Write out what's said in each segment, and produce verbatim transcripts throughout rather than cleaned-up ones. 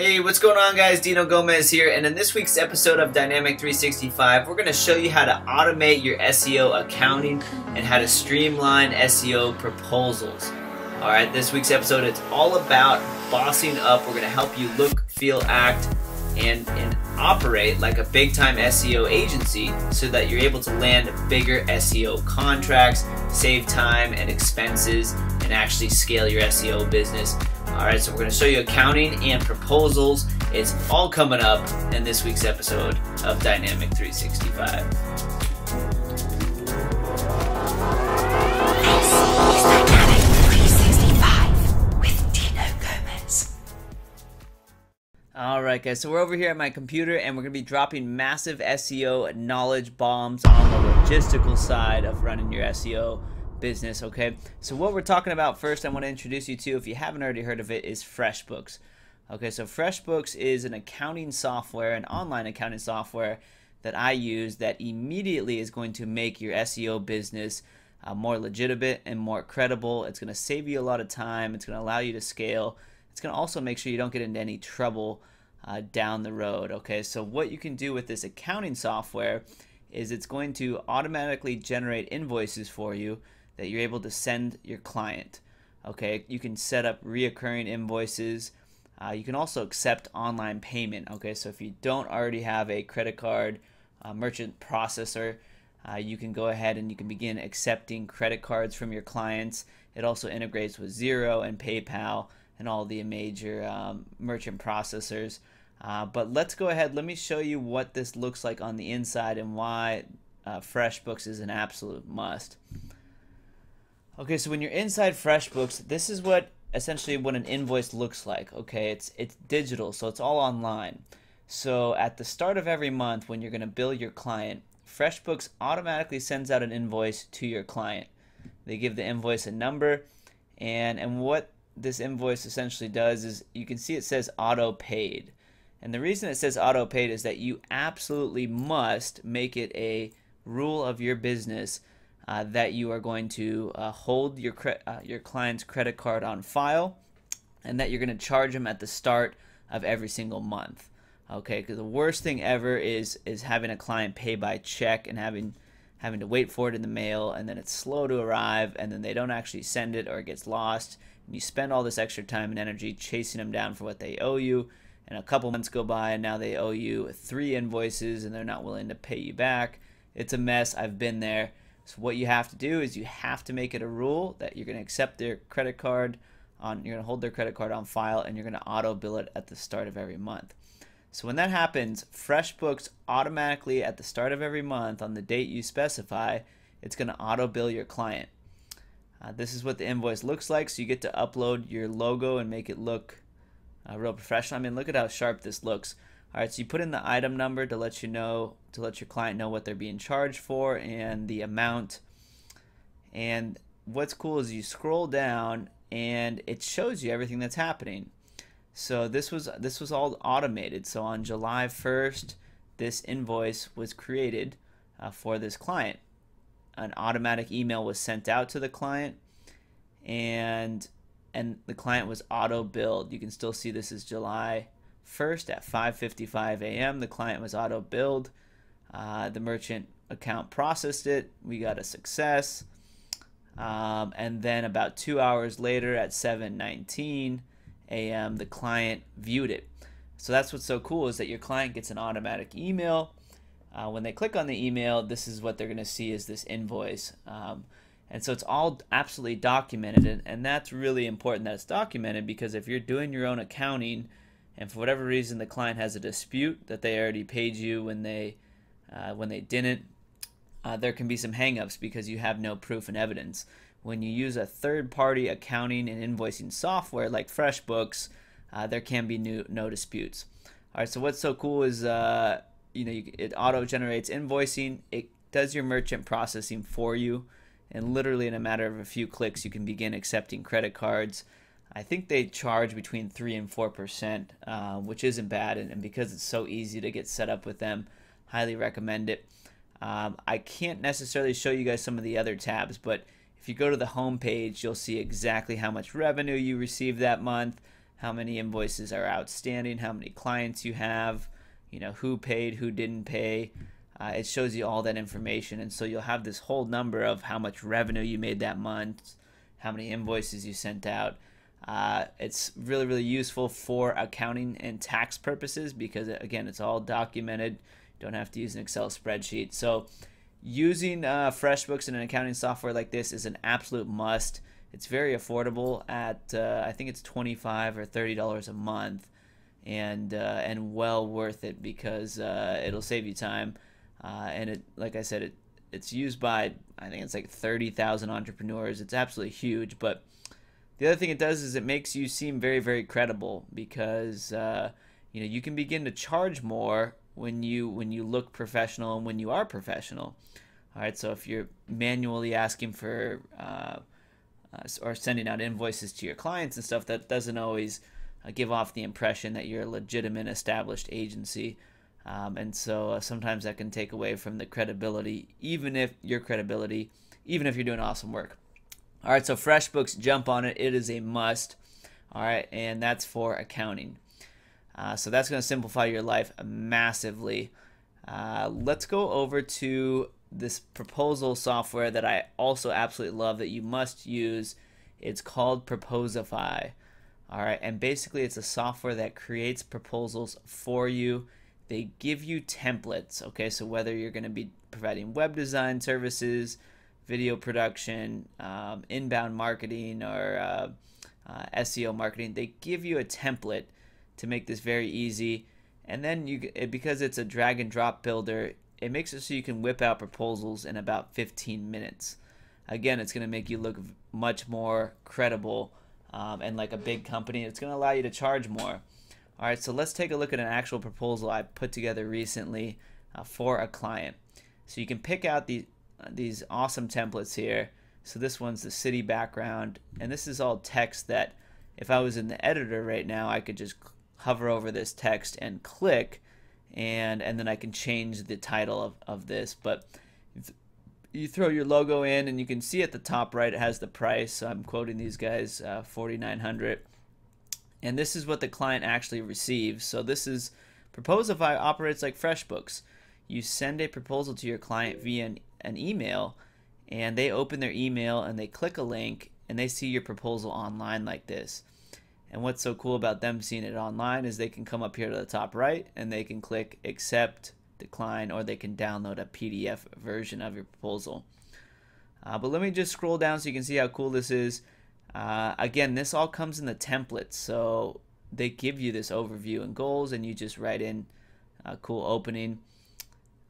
Hey, what's going on guys? Dino Gomez here, and in this week's episode of Dynamic three sixty-five, we're going to show you how to automate your S E O accounting and how to streamline S E O proposals. Alright, this week's episode, it's all about bossing up. We're going to help you look, feel, act, and, and operate like a big-time S E O agency so that you're able to land bigger S E O contracts, save time and expenses, and actually scale your S E O business. Alright, so we're going to show you accounting and proposals. It's all coming up in this week's episode of Dynamic three sixty-five. This is Dynamic three sixty-five with Dino Gomez. Alright guys, so we're over here at my computer and we're going to be dropping massive S E O knowledge bombs on the logistical side of running your S E O business, okay? So what we're talking about first, I want to introduce you to, if you haven't already heard of it, is FreshBooks. Okay, so FreshBooks is an accounting software, an online accounting software that I use that immediately is going to make your S E O business uh, more legitimate and more credible. It's going to save you a lot of time. It's going to allow you to scale. It's going to also make sure you don't get into any trouble uh, down the road, okay? So what you can do with this accounting software is it's going to automatically generate invoices for you that you're able to send your client. Okay, you can set up reoccurring invoices. Uh, you can also accept online payment. Okay, so if you don't already have a credit card uh, merchant processor, uh, you can go ahead and you can begin accepting credit cards from your clients. It also integrates with Xero and PayPal and all the major um, merchant processors. Uh, but let's go ahead. Let me show you what this looks like on the inside and why uh, FreshBooks is an absolute must. Okay, so when you're inside FreshBooks, this is what essentially what an invoice looks like. Okay, it's it's digital, so it's all online. So at the start of every month, when you're going to bill your client, FreshBooks automatically sends out an invoice to your client. They give the invoice a number, and and what this invoice essentially does is you can see it says auto paid, and the reason it says auto paid is that you absolutely must make it a rule of your business Uh, that you are going to uh, hold your cre uh, your client's credit card on file, and that you're going to charge them at the start of every single month. Okay, because the worst thing ever is is having a client pay by check and having having to wait for it in the mail, and then it's slow to arrive, and then they don't actually send it, or it gets lost, and you spend all this extra time and energy chasing them down for what they owe you, and a couple months go by and now they owe you three invoices and they're not willing to pay you back. It's a mess. I've been there. So what you have to do is you have to make it a rule that you're going to accept their credit card on, you're going to hold their credit card on file, and you're going to auto bill it at the start of every month. So when that happens, FreshBooks automatically at the start of every month on the date you specify, it's going to auto bill your client. Uh, this is what the invoice looks like. So you get to upload your logo and make it look uh, real professional. I mean, look at how sharp this looks. All right, so you put in the item number to let you know, to let your client know what they're being charged for and the amount. And what's cool is you scroll down and it shows you everything that's happening. So this was this was all automated. So on July first, this invoice was created uh, for this client. An automatic email was sent out to the client, and and the client was auto billed. You can still see this is July first at five fifty-five a m The client was auto billed. Uh, the merchant account processed it. We got a success. Um, and then about two hours later at seven nineteen a m the client viewed it. So that's what's so cool is that your client gets an automatic email. Uh, when they click on the email, this is what they're going to see is this invoice. Um, and so it's all absolutely documented. And, and that's really important that it's documented, because if you're doing your own accounting, and for whatever reason the client has a dispute that they already paid you when they uh, when they didn't, uh, there can be some hang-ups because you have no proof and evidence. When you use a third-party accounting and invoicing software like FreshBooks, uh, there can be new, no disputes. All right, so what's so cool is uh, you know you, it auto-generates invoicing. It does your merchant processing for you, and literally in a matter of a few clicks you can begin accepting credit cards. I think they charge between three and four percent, uh, which isn't bad, and, and because it's so easy to get set up with them, highly recommend it. Um, I can't necessarily show you guys some of the other tabs, but if you go to the home page, you'll see exactly how much revenue you received that month, how many invoices are outstanding, how many clients you have, you know, who paid, who didn't pay. Uh, it shows you all that information, and so you'll have this whole number of how much revenue you made that month, how many invoices you sent out. Uh, it's really, really useful for accounting and tax purposes because, again, it's all documented. You don't have to use an Excel spreadsheet. So using uh, FreshBooks and an accounting software like this is an absolute must. It's very affordable at, uh, I think it's twenty-five or thirty dollars a month, and, uh, and well worth it because uh, it'll save you time. Uh, and it, like I said, it, it's used by, I think it's like thirty thousand entrepreneurs. It's absolutely huge. But the other thing it does is it makes you seem very, very credible because, uh, you know, you can begin to charge more when you, when you look professional and when you are professional. All right. So if you're manually asking for, uh, uh, or sending out invoices to your clients and stuff, that doesn't always uh, give off the impression that you're a legitimate established agency. Um, and so uh, sometimes that can take away from the credibility, even if your credibility, even if you're doing awesome work. All right, so FreshBooks, jump on it. It is a must. All right, and that's for accounting. Uh, so that's going to simplify your life massively. Uh, let's go over to this proposal software that I also absolutely love that you must use. It's called Proposify. All right, and basically it's a software that creates proposals for you. They give you templates, okay? So whether you're going to be providing web design services, video production, um, inbound marketing, or uh, uh, S E O marketing, they give you a template to make this very easy. And then you, because it's a drag and drop builder, it makes it so you can whip out proposals in about fifteen minutes. Again, it's going to make you look much more credible um, and like a big company. It's going to allow you to charge more. All right, so let's take a look at an actual proposal I put together recently uh, for a client. So you can pick out the, uh, these awesome templates here. So this one's the city background, and this is all text that if I was in the editor right now, I could just hover over this text and click, and, and then I can change the title of, of this. But you throw your logo in, and you can see at the top right it has the price. So I'm quoting these guys, uh, forty-nine hundred dollars. And this is what the client actually receives. So this is, Proposify operates like FreshBooks. You send a proposal to your client via an, an email, and they open their email and they click a link and they see your proposal online like this. And what's so cool about them seeing it online is they can come up here to the top right and they can click accept, decline, or they can download a P D F version of your proposal. Uh, but let me just scroll down so you can see how cool this is. Uh, again, this all comes in the template, so they give you this overview and goals, and you just write in a cool opening.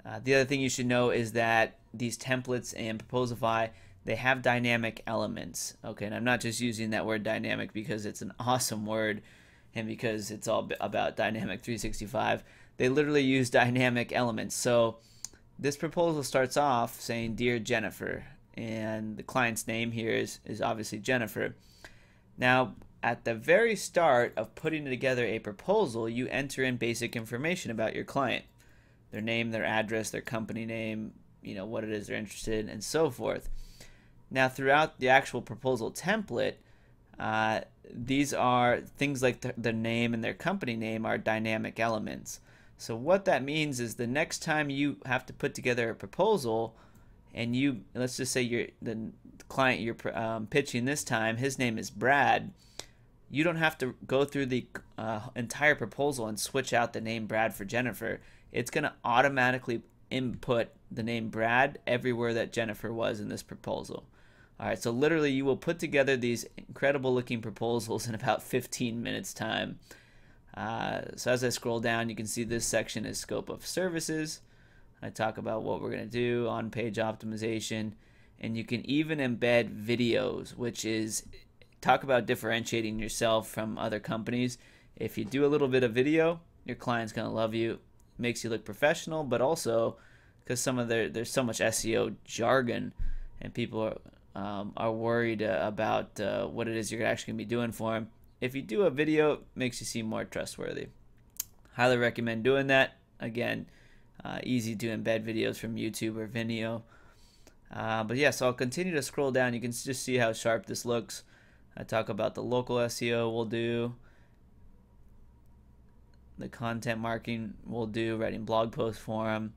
Uh, the other thing you should know is that these templates and Proposify, they have dynamic elements. Okay, and I'm not just using that word dynamic because it's an awesome word and because it's all about Dynamic three sixty-five. They literally use dynamic elements. So this proposal starts off saying, "Dear Jennifer," and the client's name here is, is obviously Jennifer. Now, at the very start of putting together a proposal, you enter in basic information about your client, their name, their address, their company name, you know, what it is they're interested in, and so forth. Now, throughout the actual proposal template, uh, these are things like th their name and their company name are dynamic elements. So what that means is the next time you have to put together a proposal, and you, let's just say you're the client you're um, pitching this time, his name is Brad, you don't have to go through the uh, entire proposal and switch out the name Brad for Jennifer. It's going to automatically input the name Brad everywhere that Jennifer was in this proposal. All right, so literally you will put together these incredible looking proposals in about fifteen minutes time. Uh, so as I scroll down, you can see this section is scope of services. I talk about what we're going to do, on-page optimization, and you can even embed videos, which is, talk about differentiating yourself from other companies. If you do a little bit of video, your client's going to love you. It makes you look professional, but also because some of their, there's so much S E O jargon, and people are, um, are worried uh, about uh, what it is you're actually going to be doing for them. If you do a video, it makes you seem more trustworthy. Highly recommend doing that. Again, Uh, easy to embed videos from YouTube or Vimeo. Uh, but yeah, so I'll continue to scroll down. You can just see how sharp this looks. I talk about the local S E O we'll do, the content marketing we'll do, writing blog posts for them.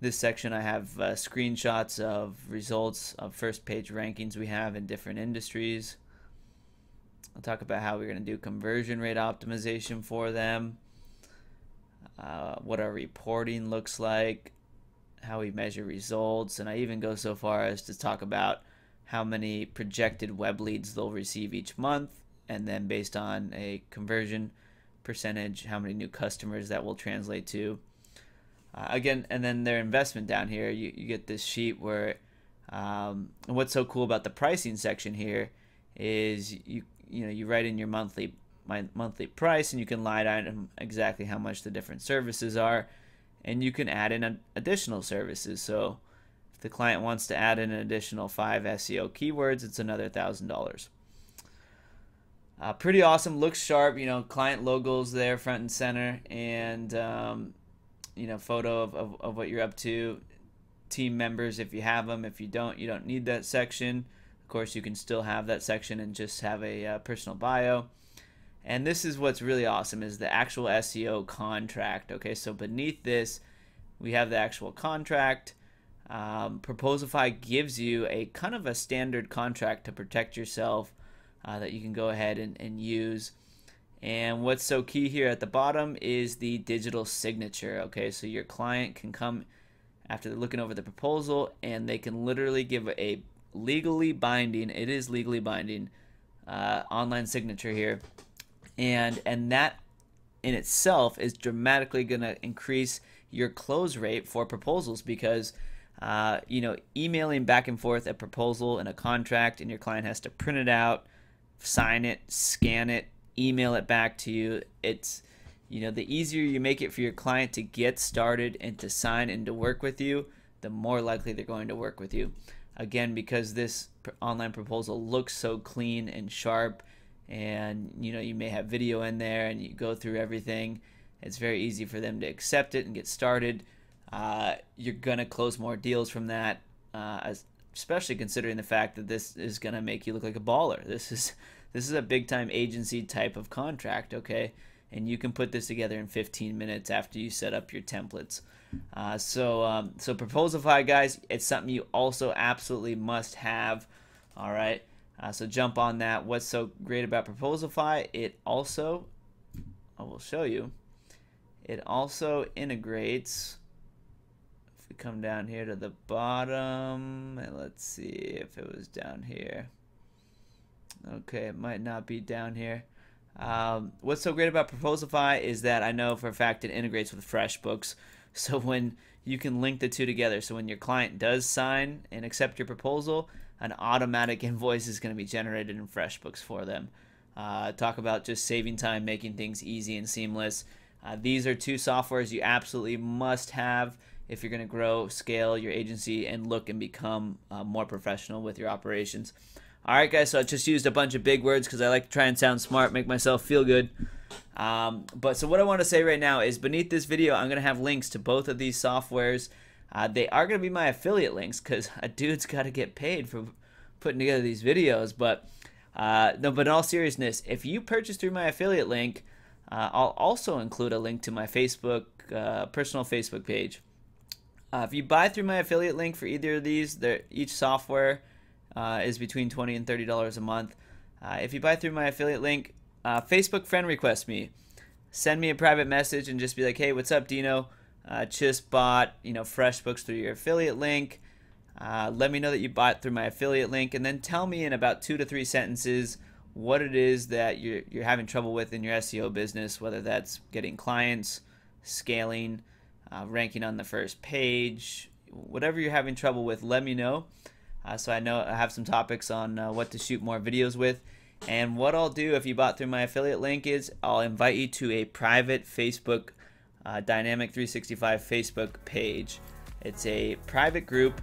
This section I have uh, screenshots of results of first page rankings we have in different industries. I'll talk about how we're going to do conversion rate optimization for them, uh, what our reporting looks like, how we measure results, and I even go so far as to talk about how many projected web leads they'll receive each month, and then based on a conversion percentage, how many new customers that will translate to. Uh, again, and then their investment down here, you, you get this sheet where, um, and what's so cool about the pricing section here is you you know you write in your monthly my monthly price, and you can line item exactly how much the different services are, and you can add in an additional services. So if the client wants to add in an additional five S E O keywords, it's another thousand dollars. Uh, pretty awesome, looks sharp. You know, client logos there front and center, and um, you know, photo of, of, of what you're up to, team members if you have them. If you don't, you don't need that section. Of course, you can still have that section and just have a uh, personal bio. And this is what's really awesome, is the actual S E O contract. Okay, so beneath this, we have the actual contract. Um, Proposify gives you a kind of a standard contract to protect yourself uh, that you can go ahead and, and use. And what's so key here at the bottom is the digital signature. Okay, so your client can come after they're looking over the proposal, and they can literally give a legally binding, it is legally binding, uh, online signature here. And, and that in itself is dramatically going to increase your close rate for proposals, because uh, you know, emailing back and forth a proposal and a contract, and your client has to print it out, sign it, scan it, email it back to you. It's, you know, the easier you make it for your client to get started and to sign and to work with you, the more likely they're going to work with you. Again, because this online proposal looks so clean and sharp, and you know, you may have video in there and you go through everything, it's very easy for them to accept it and get started. Uh, you're gonna close more deals from that, uh, especially considering the fact that this is gonna make you look like a baller. This is This is a big-time agency type of contract, okay? And you can put this together in fifteen minutes after you set up your templates. Uh, so, um, so Proposify, guys, it's something you also absolutely must have, all right? Uh, so jump on that. What's so great about Proposify? It also, I will show you, it also integrates, if we come down here to the bottom, and let's see if it was down here. Okay, it might not be down here. Um, what's so great about Proposify is that I know for a fact it integrates with FreshBooks, so when you can link the two together. So when your client does sign and accept your proposal, an automatic invoice is going to be generated in FreshBooks for them. Uh, talk about just saving time, making things easy and seamless. Uh, these are two softwares you absolutely must have if you're going to grow, scale your agency, and look and become uh, more professional with your operations. All right, guys, so I just used a bunch of big words because I like to try and sound smart, make myself feel good. Um, but so what I want to say right now is beneath this video, I'm going to have links to both of these softwares. Uh, they are going to be my affiliate links because a dude's got to get paid for putting together these videos. But, uh, no, but in all seriousness, if you purchase through my affiliate link, uh, I'll also include a link to my Facebook, uh, personal Facebook page. Uh, if you buy through my affiliate link for either of these, each software Uh, is between twenty and thirty dollars a month. Uh, if you buy through my affiliate link, uh, Facebook friend request me. Send me a private message and just be like, hey, what's up, Dino? Uh, just bought, you know, FreshBooks through your affiliate link. Uh, let me know that you bought through my affiliate link, and then tell me in about two to three sentences what it is that you're, you're having trouble with in your S E O business, whether that's getting clients, scaling, uh, ranking on the first page, whatever you're having trouble with, let me know. Uh, so I know I have some topics on uh, what to shoot more videos with. And what I'll do if you bought through my affiliate link is I'll invite you to a private Facebook, uh, Dynamic three sixty-five Facebook page. It's a private group.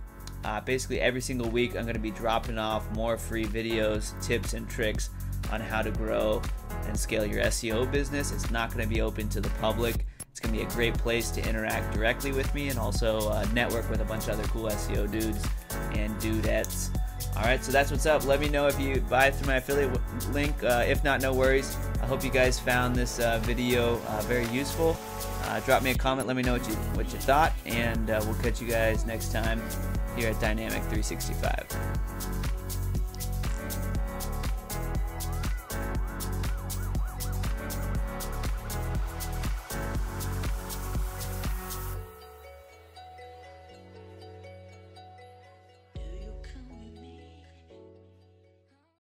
Uh, basically every single week I'm going to be dropping off more free videos, tips and tricks on how to grow and scale your S E O business. It's not going to be open to the public. It's going to be a great place to interact directly with me and also uh, network with a bunch of other cool S E O dudes and dudettes. All right, so that's what's up. Let me know if you buy through my affiliate link. Uh, if not, no worries. I hope you guys found this uh, video uh, very useful. Uh, drop me a comment. Let me know what you what you thought, and uh, we'll catch you guys next time here at Dynamic three sixty-five.